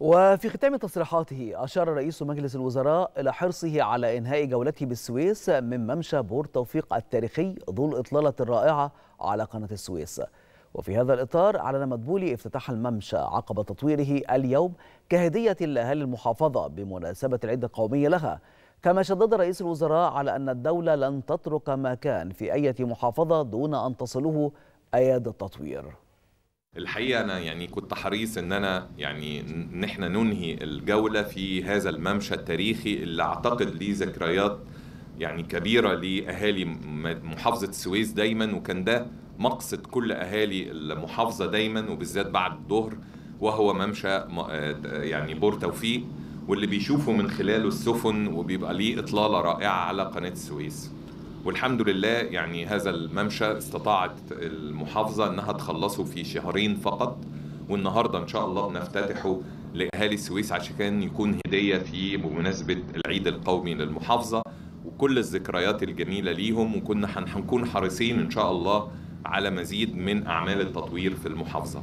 وفي ختام تصريحاته أشار رئيس مجلس الوزراء إلى حرصه على إنهاء جولته بالسويس من ممشى بورتوفيق التاريخي ذو الإطلالة الرائعة على قناة السويس. وفي هذا الإطار أعلن مدبولي افتتاح الممشى عقب تطويره اليوم كهدية لأهالي المحافظة بمناسبة العيد القومي لها. كما شدد رئيس الوزراء على أن الدولة لن تترك مكان في أي محافظة دون أن تصله أيادي التطوير. الحقيقة أنا كنت حريص إن أنا نحن ننهي الجولة في هذا الممشى التاريخي اللي أعتقد ليه ذكريات كبيرة لأهالي محافظة السويس دايما، وكان ده مقصد كل أهالي المحافظة دايما وبالذات بعد الظهر، وهو ممشى بورتوفيق واللي بيشوفه من خلاله السفن وبيبقى ليه إطلالة رائعة على قناة السويس. والحمد لله هذا الممشى استطاعت المحافظة انها تخلصه في شهرين فقط، والنهارده ان شاء الله بنفتتحه لأهالي السويس عشان يكون هدية في بمناسبة العيد القومي للمحافظة وكل الذكريات الجميلة ليهم. وكنا هنكون حريصين ان شاء الله على مزيد من أعمال التطوير في المحافظة.